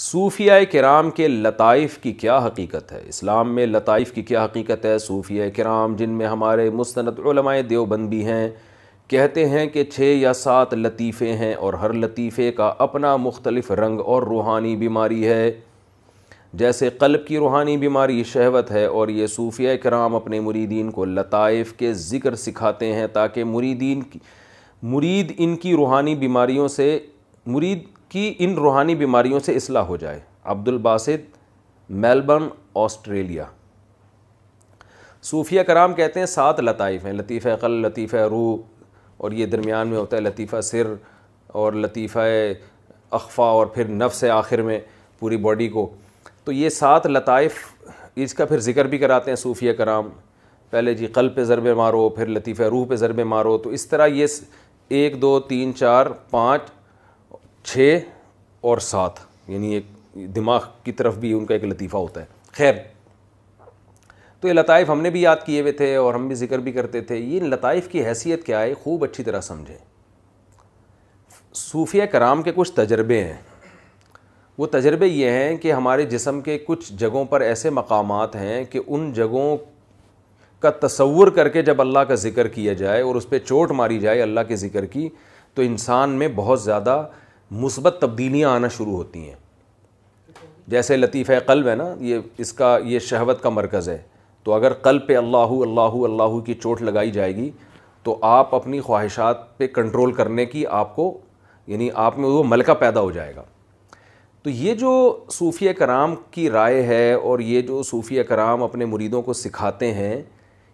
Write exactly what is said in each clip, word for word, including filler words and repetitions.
सूफिया किराम के लताइफ़ की क्या हकीकत है, इस्लाम में लताइफ़ की क्या हकीकत है। सूफिया किराम जिनमें हमारे मुस्तनद उलमाए देवबंद भी हैं, कहते हैं कि छः या सात लतीफ़े हैं और हर लतीफ़े का अपना मुख्तलिफ रंग और रूहानी बीमारी है। जैसे क़ल्ब की रूहानी बीमारी शहवत है, और ये सूफिया किराम अपने मुरीदीन को लताइफ़ के ज़िक्र सिखाते हैं ताकि मुरीदीन की मुरीद इनकी रूहानी बीमारियों से मुरीद की इन रूहानी बीमारियों से इस्लाह हो जाए। Abdul Basit, Melbourne, Australia. सूफिया कराम कहते हैं सात लताइफ़ हैं, लतीफ़ा क़ल्ब, लतीफ़ा रूह, और ये दरमियान में होता है लतीफ़ा सिर और लतीफ़ा अख्फा और फिर नफ्स आखिर में पूरी बॉडी को। तो ये सात लताइफ़, इसका फिर ज़िक्र भी कराते हैं सूफिया कराम। पहले जी क़ल्ब पे ज़रबे मारो, फिर लतीफ़ा रूह पे ज़रबे मारो। तो इस तरह ये एक दो तीन चार पाँच छः और सात, यानी एक दिमाग की तरफ भी उनका एक लतीफ़ा होता है। खैर, तो ये लताइफ़ हमने भी याद किए हुए थे और हम भी जिक्र भी करते थे। ये लताइफ़ की हैसियत क्या है, खूब अच्छी तरह समझें। सूफिया कराम के कुछ तजर्बे हैं। वो तजर्बे ये हैं कि हमारे जिस्म के कुछ जगहों पर ऐसे मकामात हैं कि उन जगहों का तसव्वुर करके जब अल्लाह का ज़िक्र किया जाए और उस पर चोट मारी जाए अल्लाह के ज़िक्र की, तो इंसान में बहुत ज़्यादा मुस्बत तब्दीलियाँ आना शुरू होती हैं। जैसे लतीफ़ा क़ल्ब है ना, ये इसका ये शहवत का मरकज़ है। तो अगर क़ल्ब पे अल्लाहु अल्लाहु अल्लाहु की चोट लगाई जाएगी तो आप अपनी ख्वाहिशात पे कंट्रोल करने की आपको, यानी आप में वो मलका पैदा हो जाएगा। तो ये जो सूफिया कराम की राय है और ये जो सूफिया कराम अपने मुरीदों को सिखाते हैं,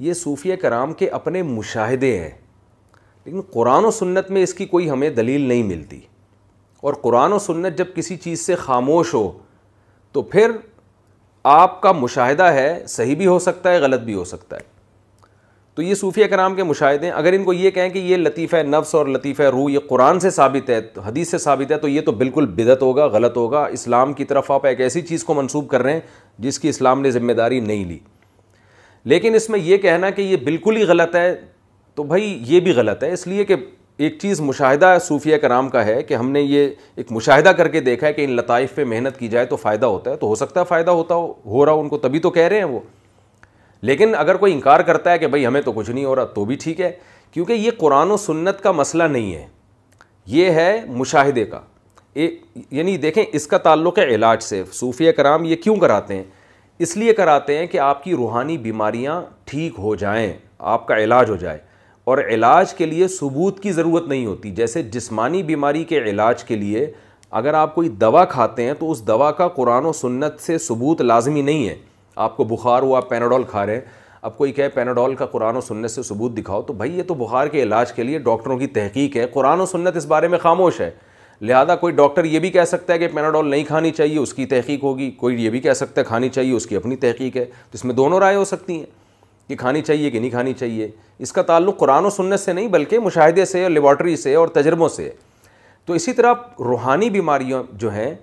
ये सूफिया कराम के अपने मुशाहिदे हैं। लेकिन कुरान और सुन्नत में इसकी कोई हमें दलील नहीं मिलती, और कुरान और सुन्नत जब किसी चीज़ से खामोश हो तो फिर आपका मुशाहिदा है, सही भी हो सकता है, गलत भी हो सकता है। तो ये सूफिया कराम के मुशाहिदे हैं। अगर इनको ये कहें कि ये लतीफ़ा नफ्स और लतीफ़ा रूह ये कुरान से साबित है, तो हदीस से साबित है, तो ये तो बिल्कुल बिदअत होगा, गलत होगा। इस्लाम की तरफ आप एक ऐसी चीज़ को मंसूब कर रहे हैं जिसकी इस्लाम ने ज़िम्मेदारी नहीं ली। लेकिन इसमें यह कहना कि ये बिल्कुल ही गलत है, तो भाई ये भी गलत है, इसलिए कि एक चीज़ मुशाहिदा सूफिया कराम का है कि हमने ये एक मुशाहिदा करके देखा है कि इन लताइफ़ पे मेहनत की जाए तो फ़ायदा होता है। तो हो सकता है फ़ायदा होता हो हो रहा उनको, तभी तो कह रहे हैं वो। लेकिन अगर कोई इनकार करता है कि भाई हमें तो कुछ नहीं हो रहा, तो भी ठीक है, क्योंकि ये कुरान और सुन्नत का मसला नहीं है, ये है मुशाहिदे का। यानी देखें, इसका ताल्लुक़ है इलाज से। सूफिया कराम ये क्यों कराते हैं, इसलिए कराते हैं कि आपकी रूहानी बीमारियां ठीक हो जाएं, आपका इलाज हो जाए। और इलाज के लिए सबूत की ज़रूरत नहीं होती। जैसे जिस्मानी बीमारी के इलाज के लिए अगर आप कोई दवा खाते हैं तो उस दवा का कुरान और सुन्नत से सबूत लाजमी नहीं है। आपको बुखार हुआ, आप पैनाडोल खा रहे हैं, अब कोई कहे पैनाडोल का कुरान और सुन्नत से सबूत दिखाओ, तो भाई ये तो बुखार के इलाज के लिए डॉक्टरों की तहकीक है, कुरान और सुन्नत इस बारे में खामोश है। लिहाजा कोई डॉक्टर ये भी कह सकता है कि पैनाडोल नहीं खानी चाहिए, उसकी तहकीक होगी। कोई ये भी कह सकता है खानी चाहिए, उसकी अपनी तहकीक है। तो इसमें दोनों राय हो सकती हैं कि खानी चाहिए कि नहीं खानी चाहिए। इसका ताल्लुक़ कुरान और सुन्नत से नहीं बल्कि मुशाहिदे से और लेबॉर्टरी से और तजर्बों से है। तो इसी तरह रूहानी बीमारियाँ जो हैं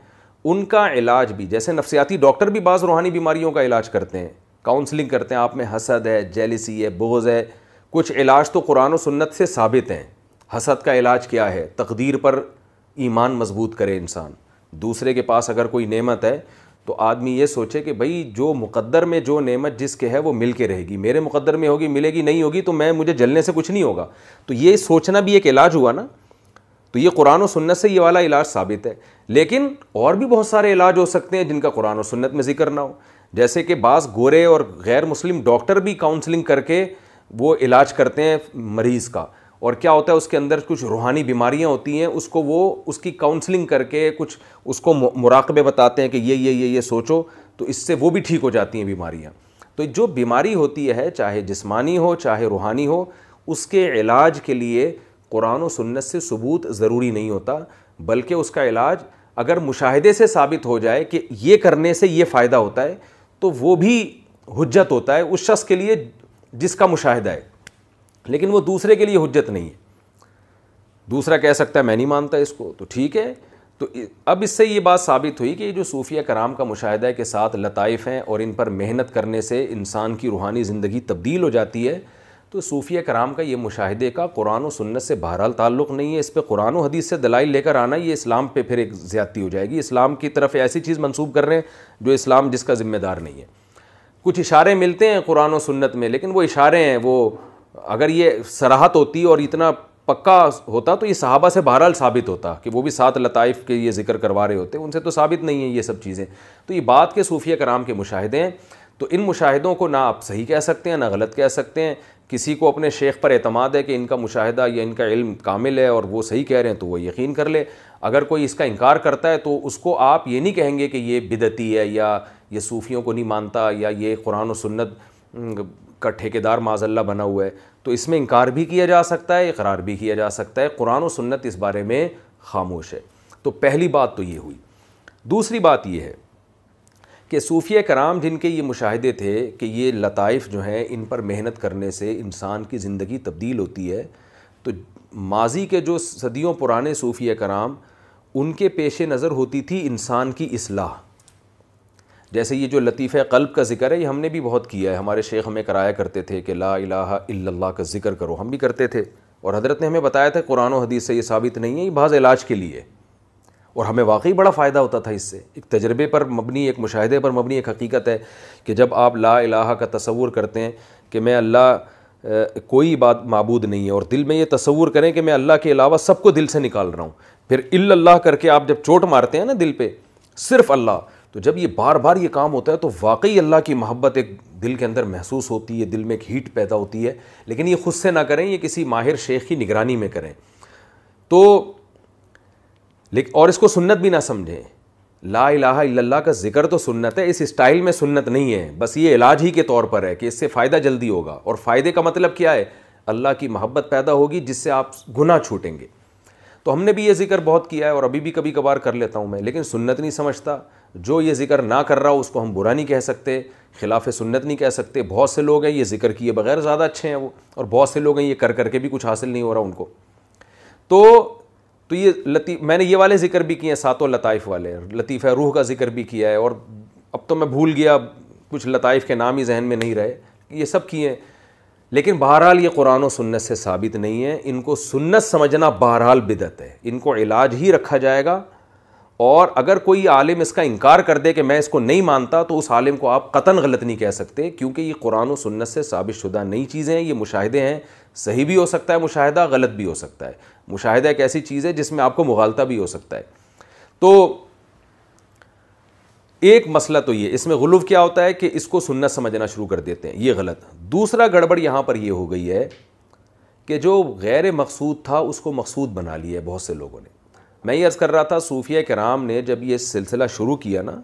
उनका इलाज भी, जैसे नफसियाती डॉक्टर भी बाज़ रूहानी बीमारियों का इलाज करते हैं, काउंसलिंग करते हैं। आप में हसद है, जेलिसी है, बोझ है, कुछ इलाज तो कुरान और सुन्नत से साबित हैं। हसद का इलाज क्या है, तकदीर पर ईमान मजबूत करे इंसान। दूसरे के पास अगर कोई नेमत है तो आदमी ये सोचे कि भाई जो मुकद्दर में जो नेमत जिसके है वो मिल के रहेगी, मेरे मुकद्दर में होगी, मिलेगी नहीं होगी तो मैं मुझे जलने से कुछ नहीं होगा। तो ये सोचना भी एक इलाज हुआ ना। तो ये कुरान और सुन्नत से ये वाला इलाज साबित है। लेकिन और भी बहुत सारे इलाज हो सकते हैं जिनका कुरान और सुन्नत में जिक्र ना हो। जैसे कि बाज़ गोरे और गैर मुस्लिम डॉक्टर भी काउंसलिंग करके वो इलाज करते हैं मरीज़ का, और क्या होता है उसके अंदर कुछ रूहानी बीमारियां होती हैं, उसको वो उसकी काउंसलिंग करके कुछ उसको मुराकबे बताते हैं कि ये ये ये ये सोचो, तो इससे वो भी ठीक हो जाती हैं बीमारियां। तो जो बीमारी होती है, चाहे जिस्मानी हो चाहे रूहानी हो, उसके इलाज के लिए कुरान और सुन्नत से सबूत ज़रूरी नहीं होता, बल्कि उसका इलाज अगर मुशाहिदे से साबित हो जाए कि ये करने से ये फ़ायदा होता है, तो वो भी हुज्जत होता है उस शख्स के लिए जिसका मुशाहिदा है। लेकिन वो दूसरे के लिए हुज्जत नहीं है। दूसरा कह सकता है मैं नहीं मानता इसको, तो ठीक है। तो अब इससे ये बात साबित हुई कि जो सूफिया कराम का मुशाहिदा है कि साथ लताइफ़ हैं और इन पर मेहनत करने से इंसान की रूहानी ज़िंदगी तब्दील हो जाती है, तो सूफिया कराम का ये मुशाहिदे का कुरान और सुन्नत से बहरहाल ताल्लुक़ नहीं है। इस पर कुरान और हदीस से दलाइल लेकर आना ये इस्लाम पे फिर एक ज़्यादती हो जाएगी। इस्लाम की तरफ ऐसी चीज़ मंसूब कर रहे हैं जो इस्लाम जिसका ज़िम्मेदार नहीं है। कुछ इशारे मिलते हैं कुरान और सुन्नत में, लेकिन वो इशारे हैं, वो अगर ये सराहत होती और इतना पक्का होता तो ये सहाबा से बहरहाल साबित होता कि वो भी सात लताइफ के ये जिक्र करवा रहे होते, उनसे तो साबित नहीं है ये सब चीज़ें। तो ये बात के सूफिया कराम के मुशाहिदे हैं। तो इन मुशाहिदों को ना आप सही कह सकते हैं ना गलत कह सकते हैं। किसी को अपने शेख पर एतमाद है कि इनका मुशाहिदा या इनका इल्म कामिल है और वो सही कह रहे हैं तो वो यकीन कर ले। अगर कोई इसका इनकार करता है तो उसको आप ये नहीं कहेंगे कि ये बिदती है या ये सूफियों को नहीं मानता या ये कुरान और सुन्नत का ठेकेदार माजल्ला बना हुआ है। तो इसमें इनकार भी किया जा सकता है, इकरार भी किया जा सकता है। कुरान और सुन्नत इस बारे में खामोश है। तो पहली बात तो ये हुई। दूसरी बात ये है कि सूफिया कराम जिनके ये मुशाहिदे थे कि ये लताइफ़ जो हैं इन पर मेहनत करने से इंसान की ज़िंदगी तब्दील होती है, तो माजी के जो सदियों पुराने सूफिया कराम उनके पेश नज़र होती थी इंसान की इसलाह। जैसे ये जो लतीफ़े क़ल्ब का ज़िक्र है ये हमने भी बहुत किया है। हमारे शेख हमें कराया करते थे कि ला इलाहा इल्लल्लाह का ज़िक्र करो, हम भी करते थे। और हज़रत ने हमें बताया था कुरान और हदीस से ये साबित नहीं है, ये बाज़ इलाज के लिए। और हमें वाकई बड़ा फ़ायदा होता था इससे। एक तजर्बे पर मबनी, एक मुशाहिदे पर मबनी एक हकीकत है कि जब आप ला इलाहा का तसव्वुर करते हैं कि मैं अल्लाह कोई बात माबूद नहीं है, और दिल में ये तसव्वुर करें कि मैं अल्लाह के अलावा सबको दिल से निकाल रहा हूँ, फिर इल्लल्लाह करके आप जब चोट मारते हैं ना दिल पे सिर्फ अल्लाह, तो जब ये बार बार ये काम होता है तो वाकई अल्लाह की मोहब्बत एक दिल के अंदर महसूस होती है, दिल में एक हीट पैदा होती है। लेकिन ये ख़ुद से ना करें, ये किसी माहिर शेख की निगरानी में करें। तो लेकिन और इसको सुन्नत भी ना समझें। ला इलाहा इल्लल्लाह का जिक्र तो सुन्नत है, इस स्टाइल में सुन्नत नहीं है, बस ये इलाज ही के तौर पर है कि इससे फ़ायदा जल्दी होगा। और फ़ायदे का मतलब क्या है? अल्लाह की मोहब्बत पैदा होगी जिससे आप गुनाह छूटेंगे। तो हमने भी ये जिक्र बहुत किया है और अभी भी कभी कभार कर लेता हूँ मैं, लेकिन सुन्नत नहीं समझता। जो ये जिक्र ना कर रहा हो उसको हम बुरा नहीं कह सकते, खिलाफ सुन्नत नहीं कह सकते। बहुत से लोग हैं ये जिक्र किए बगैर ज़्यादा अच्छे हैं वो, और बहुत से लोग हैं ये कर करके भी कुछ हासिल नहीं हो रहा उनको। तो तो ये लती मैंने ये वाले जिक्र भी किए हैं, सातों लताइफ़ वाले। लतीफ़ रूह का जिक्र भी किया है, और अब तो मैं भूल गया, कुछ लताइफ़ के नाम ही जहन में नहीं रहे। ये सब किए हैं, लेकिन बहरहाल ये कुरान और सुन्नत से साबित नहीं है। इनको सुन्नत समझना बहरहाल बिदअत है, इनको इलाज ही रखा जाएगा। और अगर कोई आलिम इसका इनकार कर दे कि मैं इसको नहीं मानता, तो उस आलिम को आप कतन गलत नहीं कह सकते, क्योंकि ये कुरान और सुन्नत से साबित शुदा नई चीज़ें हैं। ये मुशाहिदे हैं, सही भी हो सकता है मुशाहिदा, गलत भी हो सकता है। मुशाहिदा एक ऐसी चीज़ है जिसमें आपको मुगालता भी हो सकता है। तो एक मसला तो ये, इसमें गुलू क्या होता है कि इसको सुन्नत समझना शुरू कर देते हैं, ये गलत। दूसरा गड़बड़ यहाँ पर यह हो गई है कि जो गैर मकसूद था उसको मकसूद बना लिया है बहुत से लोगों ने। मैं ये अर्ज़ कर रहा था, सूफिया कराम ने जब ये सिलसिला शुरू किया ना,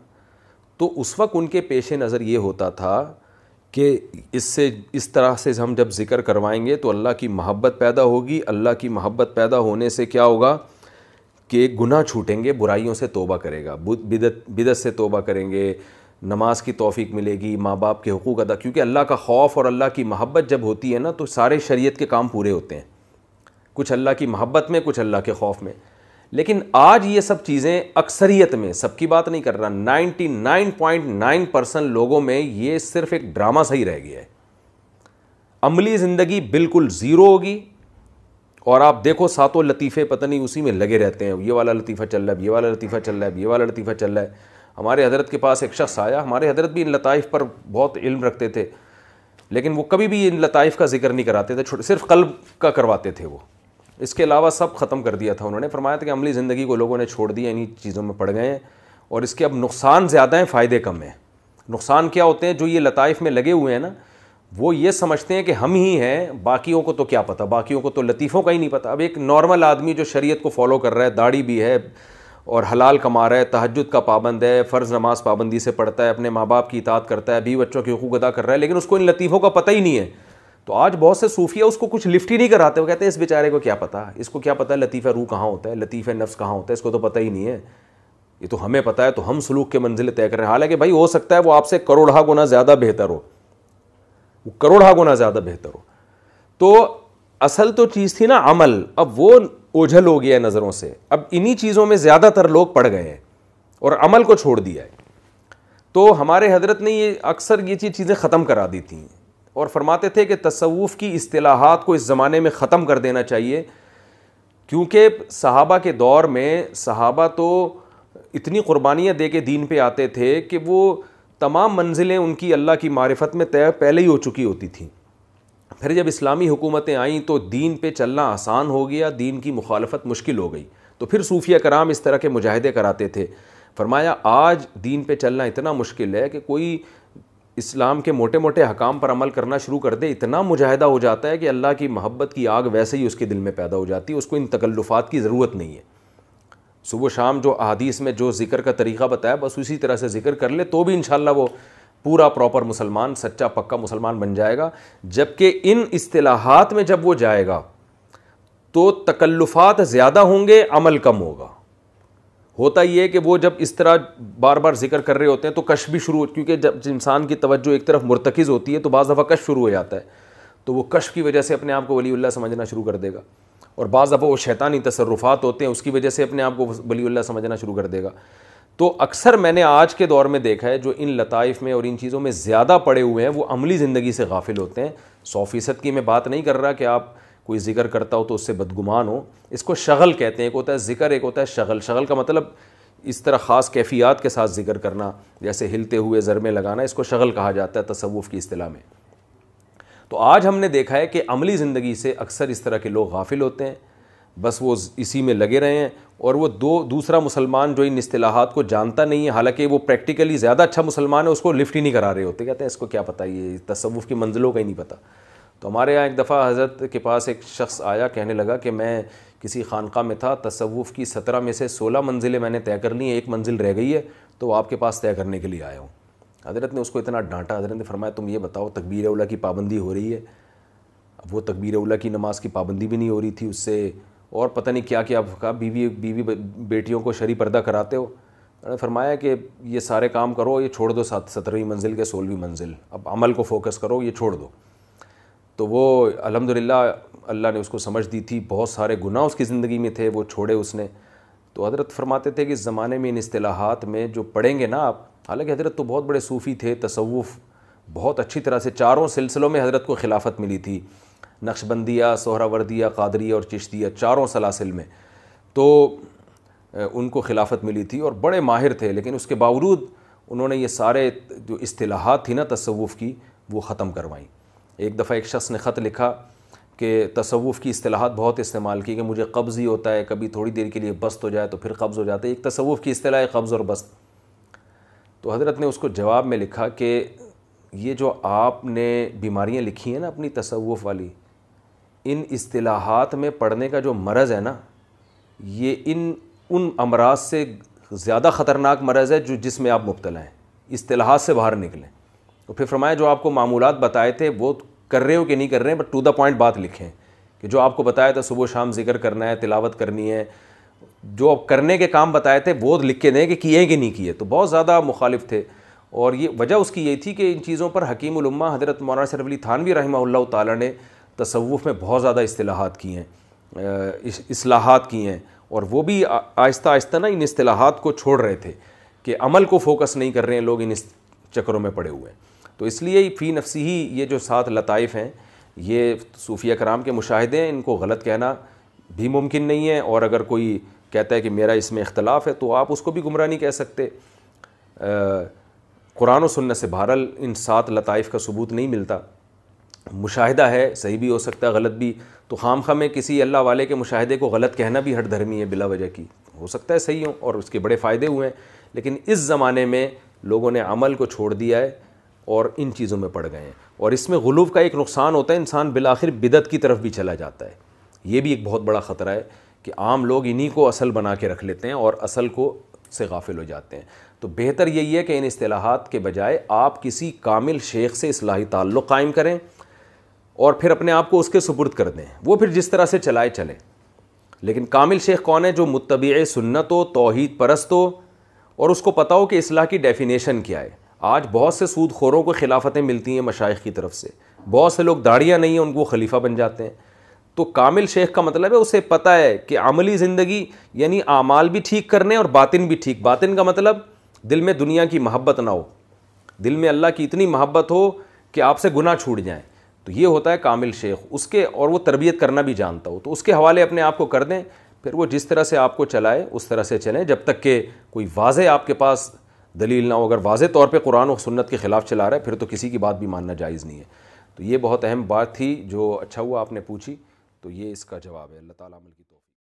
तो उस वक्त उनके पेश नज़र ये होता था कि इससे इस तरह से हम जब जिक्र करवाएंगे तो अल्लाह की मोहब्बत पैदा होगी। अल्लाह की मोहब्बत पैदा होने से क्या होगा कि गुनाह छूटेंगे, बुराइयों से तौबा करेगा, बिदत बिदत से तौबा करेंगे, नमाज की तौफीक मिलेगी, माँ बाप के हुकूक अदा। क्योंकि अल्लाह का खौफ और अल्लाह की मोहब्बत जब होती है ना, तो सारे शरीयत के काम पूरे होते हैं, कुछ अल्लाह की मोहब्बत में, कुछ अल्लाह के खौफ में। लेकिन आज ये सब चीज़ें अक्सरियत में, सबकी बात नहीं कर रहा, निन्यानवे पॉइंट नौ परसेंट लोगों में ये सिर्फ एक ड्रामा सही रह गया है। अमली ज़िंदगी बिल्कुल ज़ीरो होगी। और आप देखो सातों लतीफ़े पता नहीं उसी में लगे रहते हैं, ये वाला लतीफ़ा चल रहा है, ये वाला लतीफ़ा चल रहा है, ये वाला लतीफ़ा चल रहा है। हमारे हज़रत के पास एक शख्स आया, हमारे हज़रत भी इन लताइफ़ पर बहुत इल्म रखते थे, लेकिन वो कभी भी इन लताइफ़ का जिक्र नहीं कराते थे, सिर्फ कल्ब का करवाते थे वो। इसके अलावा सब ख़त्म कर दिया था उन्होंने। फरमाया था कि अमली ज़िंदगी को लोगों ने छोड़ दिया, इन्हीं चीज़ों में पड़ गए हैं, और इसके अब नुकसान ज़्यादा हैं, फ़ायदे कम हैं। नुकसान क्या होते हैं? जो ये लताइफ़ में लगे हुए हैं ना, वो ये समझते हैं कि हम ही हैं, बाकियों को तो क्या पता, बाकियों को तो लतीफ़ों का ही नहीं पता। अब एक नॉर्मल आदमी जो शरीयत को फॉलो कर रहा है, दाढ़ी भी है और हलाल कमा रहा है, तहज्जुद का पाबंद है, फ़र्ज़ नमाज़ पाबंदी से पढ़ता है, अपने माँ बाप की इताअत करता है, बीवी बच्चों के हुकूक अदा कर रहा है, लेकिन उसको इन लतीफ़ों का पता ही नहीं है। तो आज बहुत से सूफिया उसको कुछ लिफ्ट ही नहीं कराते, वो कहते हैं इस बेचारे को क्या पता, इसको क्या पता लतीफ़ा रूह कहाँ होता है, लतीफ़ा नफ्स कहाँ होता है, इसको तो पता ही नहीं है, ये तो हमें पता है, तो हम सलूक के मंजिल तय कर रहे हैं। हालांकि भाई हो सकता है वो आपसे करोड़ा गुना ज़्यादा बेहतर हो, वो करोड़ा गुना ज़्यादा बेहतर हो। तो असल तो चीज़ थी ना अमल, अब वो ओझल हो गया है नज़रों से। अब इन्हीं चीज़ों में ज़्यादातर लोग पड़ गए हैं और अमल को छोड़ दिया है। तो हमारे हजरत ने ये अक्सर ये चीज़ें ख़त्म करा दी थी। और फरमाते थे कि तसव्वुफ़ की इस्तिलाहात को इस ज़माने में ख़त्म कर देना चाहिए, क्योंकि सहाबा के दौर में सहाबा तो इतनी क़ुर्बानियाँ दे के दीन पे आते थे कि वो तमाम मंजिलें उनकी अल्लाह की मारिफत में तय पहले ही हो चुकी होती थी। फिर जब इस्लामी हुकूमतें आईं तो दीन पे चलना आसान हो गया, दीन की मुखालफत मुश्किल हो गई। तो फिर सूफिया कराम इस तरह के मुजाहिदे कराते थे। फरमाया आज दीन पे चलना इतना मुश्किल है कि कोई इस्लाम के मोटे मोटे हकाम पर अमल करना शुरू कर दे, इतना मुजाहिदा हो जाता है कि अल्लाह की मोहब्बत की आग वैसे ही उसके दिल में पैदा हो जाती है, उसको इन तकल्लुफ़ात की ज़रूरत नहीं है। सुबह शाम जो अहादीस में जो ज़िक्र का तरीक़ा बताया बस उसी तरह से ज़िक्र कर ले तो भी इंशाअल्लाह वो पूरा प्रॉपर मुसलमान, सच्चा पक्का मुसलमान बन जाएगा। जबकि इन इस्तिलाहात में जब वो जाएगा तो तकल्लुफ़ात ज़्यादा होंगे, अमल कम होगा। होता ये है कि वो जब इस तरह बार बार जिक्र कर रहे होते हैं तो कश भी शुरू हो, क्योंकि जब इंसान की तवज्जो एक तरफ मुर्तकिज़ होती है तो बाज़ दफ़ा कश शुरू हो जाता है, तो वो कश की वजह से अपने आप को वलीउल्लाह समझना शुरू कर देगा, और बाज़ दफ़ा वो शैतानी तसर्रुफ़ात होते हैं उसकी वजह से अपने आप को वलीउल्लाह समझना शुरू कर देगा। तो अक्सर मैंने आज के दौर में देखा है जो इन लताइफ़ में और इन चीज़ों में ज़्यादा पड़े हुए हैं वो अमली ज़िंदगी से गाफिल होते हैं। सौ फ़ीसद की मैं बात नहीं कर रहा कि आप कोई जिक्र करता हो तो उससे बदगुमान हो, इसको शगल कहते हैं। एक होता है जिक्र, एक होता है शगल। शगल का मतलब इस तरह ख़ास कैफियत के साथ जिक्र करना, जैसे हिलते हुए ज़रमें लगाना, इसको शगल कहा जाता है तसव्वुफ़ की इस्तिलाह में। तो आज हमने देखा है कि अमली ज़िंदगी से अक्सर इस तरह के लोग गाफिल होते हैं, बस वो इसी में लगे रहे हैं, और वो दो दूसरा मुसलमान जो इन इस्तिलाहात को जानता नहीं है, हालांकि वो प्रैक्टिकली ज़्यादा अच्छा मुसलमान है, उसको लिफ्ट ही नहीं करा रहे होते। कहते हैं इसको क्या पता, ये तसव्वुफ़ की मंजिलों का ही नहीं पता। तो हमारे यहाँ एक दफ़ा हज़रत के पास एक शख्स आया, कहने लगा कि मैं किसी खानका में था, तसव्वुफ़ की सत्रह में से सोलह मंजिलें मैंने तय कर ली हैं, एक मंजिल रह गई है, तो आपके पास तय करने के लिए आया हूँ। हज़रत ने उसको इतना डांटा, हज़रत ने फरमाया तुम ये बताओ तकबीर उला की पाबंदी हो रही है, अब वो तकबीर उला की नमाज़ की पाबंदी भी नहीं हो रही थी उससे, और पता नहीं क्या क्या कहा, बीवी बीवी बेटियों को शरी पर्दा कराते हो। उन्होंने फरमाया कि ये सारे काम करो, ये छोड़ दो, सात सत्रहवीं मंजिल के सोलहवीं मंजिल, अब अमल को फोकस करो, ये छोड़ दो। तो वो अल्हम्दुलिल्लाह अल्लाह ने उसको समझ दी थी, बहुत सारे गुनाह उसकी ज़िंदगी में थे वो छोड़े उसने। तो हज़रत फरमाते थे कि इस ज़माने में इन इस्तिलाहात में जो पढ़ेंगे ना आप, हालांकि हज़रत तो बहुत बड़े सूफ़ी थे, तसव्वुफ़ बहुत अच्छी तरह से चारों सिलसिलों में हज़रत को खिलाफत मिली थी, नक्शबंदिया, सोहरावर्दिया, कादरिया और चिश्तिया, चारों सलासिल में तो उनको खिलाफत मिली थी और बड़े माहिर थे, लेकिन उसके बावजूद उन्होंने ये सारे जो इस्तिलाहात थी ना तसव्वुफ़ की वो ख़त्म करवाई। एक दफ़ा एक शख्स ने ख़त लिखा कि तसव्वुफ़ की इस्तिलाहात बहुत इस्तेमाल की कि मुझे कब्ज़ ही होता है, कभी थोड़ी देर के लिए बस्त हो जाए तो फिर कब्ज़ हो जाता है, एक तसव्वुफ़ की इस्तिलाह कब्ज़ और बस्त। तो हज़रत ने उसको जवाब में लिखा कि ये जो आपने बीमारियां लिखी हैं ना अपनी तसव्वुफ़ वाली, इन इस्तिलाहात में पढ़ने का जो मरज़ है ना, ये इन उन अमराज से ज़्यादा ख़तरनाक मरज़ है जो जिसमें आप मुब्तला हैं, इस्तिलाहात से बाहर निकलें। तो फिर फरमाया जो आपको मामूलात बताए थे वो कर रहे हो कि नहीं कर रहे हैं, बट टू द पॉइंट बात लिखें कि जो आपको बताया था सुबह शाम जिक्र करना है, तिलावत करनी है, जो आप करने के काम बताए थे वो लिख के दें कि किए कि नहीं किए। तो बहुत ज़्यादा मुखालिफ थे, और ये वजह उसकी ये थी कि इन चीज़ों पर हकीम उल उम्मा हज़रत मौलाना अशरफ अली थानवी रहमहुल्लाह ताला ने तसव्वुफ़ में बहुत ज़्यादा इस्तिलाहात की हैं, इस, इस्लाहात की हैं, और वो भी आ, आहिस्ता आहिस्ता ना इन इस्तिलाहात को छोड़ रहे थे कि अमल को फोकस नहीं कर रहे हैं लोग, इन चक्करों में पड़े हुए हैं। तो इसलिए फ़ी नफ्सी ही ये जो सात लताइफ़ हैं, ये सूफिया कराम के मुशाहिदे हैं, इनको गलत कहना भी मुमकिन नहीं है, और अगर कोई कहता है कि मेरा इसमें इख्तलाफ़ है तो आप उसको भी गुमराह नहीं कह सकते। कुरान और सुन्नत से बहरहाल इन सात लताइफ़ का सबूत नहीं मिलता, मुशाहिदा है, सही भी हो सकता है गलत भी, तो खामखा में किसी अल्लाह वाले के मुशाहिदे को गलत कहना भी हठधर्मी है बिला वजह की। हो सकता है सही हो और उसके बड़े फ़ायदे हुए हैं, लेकिन इस ज़माने में लोगों ने अमल को छोड़ दिया है और इन चीज़ों में पड़ गए हैं, और इसमें गुलूव का एक नुकसान होता है, इंसान बिलाखिर बिदत की तरफ भी चला जाता है। ये भी एक बहुत बड़ा ख़तरा है कि आम लोग इन्हीं को असल बना के रख लेते हैं और असल को से गाफिल हो जाते हैं। तो बेहतर यही है कि इन इस्तिलाहात के बजाय आप किसी कामिल शेख से इस्लाही ताल्लुक़ कायम करें और फिर अपने आप को उसके सुपुर्द कर दें, वो फिर जिस तरह से चलाए चलें। लेकिन कामिल शेख कौन है? जो मुत्तबी सुन्नत हो, तौहीद परस्त हो, और उसको पता हो कि इस्लाह की डेफिनेशन क्या है। आज बहुत से सूदखोरों को खिलाफतें मिलती हैं मशाइख की तरफ से, बहुत से लोग दाढ़ियाँ नहीं हैं उनको खलीफा बन जाते हैं। तो कामिल शेख का मतलब है उसे पता है कि अमली ज़िंदगी यानी आमाल भी ठीक करने और बातिन भी ठीक। बातिन का मतलब दिल में दुनिया की महब्बत ना हो, दिल में अल्लाह की इतनी महब्बत हो कि आपसे गुनाह छूट जाएँ। तो ये होता है कामिल शेख, उसके और वो तरबियत करना भी जानता हो तो उसके हवाले अपने आप को कर दें, फिर वो जिस तरह से आपको चलाए उस तरह से चलें, जब तक कि कोई वाज़े आपके पास दलील ना हो। अगर वाज़े तौर पे कुरान और सुन्नत के ख़िलाफ़ चला रहा है फिर तो किसी की बात भी मानना जायज़ नहीं है। तो ये बहुत अहम बात थी जो अच्छा हुआ आपने पूछी, तो ये इसका जवाब है। अल्लाह ताला अमल की तो